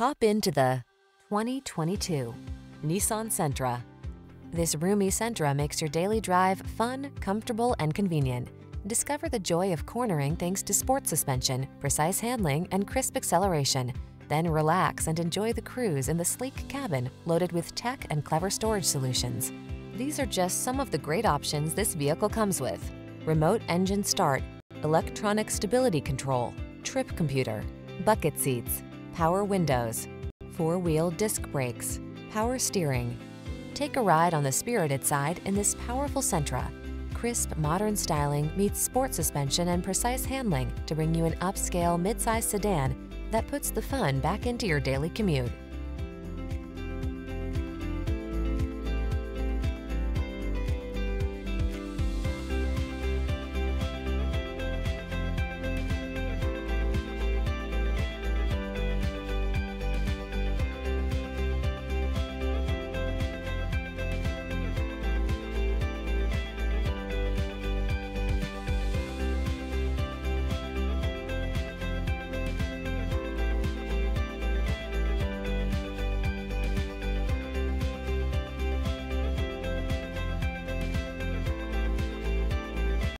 Hop into the 2022 Nissan Sentra. This roomy Sentra makes your daily drive fun, comfortable, and convenient. Discover the joy of cornering thanks to sport suspension, precise handling, and crisp acceleration. Then relax and enjoy the cruise in the sleek cabin loaded with tech and clever storage solutions. These are just some of the great options this vehicle comes with: remote engine start, electronic stability control, trip computer, bucket seats, power windows, four-wheel disc brakes, power steering. Take a ride on the spirited side in this powerful Sentra. Crisp, modern styling meets sport suspension and precise handling to bring you an upscale midsize sedan that puts the fun back into your daily commute.